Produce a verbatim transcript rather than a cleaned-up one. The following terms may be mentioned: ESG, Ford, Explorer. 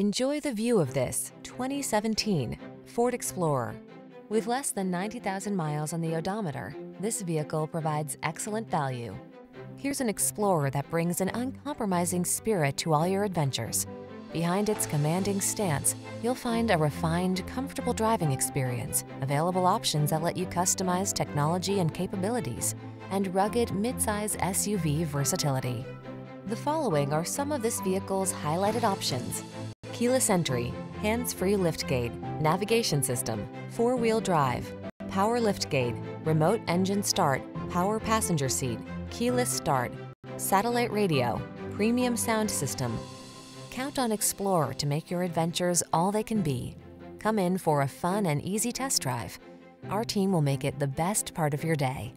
Enjoy the view of this twenty seventeen Ford Explorer. With less than ninety thousand miles on the odometer, this vehicle provides excellent value. Here's an Explorer that brings an uncompromising spirit to all your adventures. Behind its commanding stance, you'll find a refined, comfortable driving experience, available options that let you customize technology and capabilities, and rugged midsize S U V versatility. The following are some of this vehicle's highlighted options: keyless entry, hands-free liftgate, navigation system, four-wheel drive, power liftgate, remote engine start, power passenger seat, keyless start, satellite radio, premium sound system. Count on Explorer to make your adventures all they can be. Come in for a fun and easy test drive. Our team will make it the best part of your day.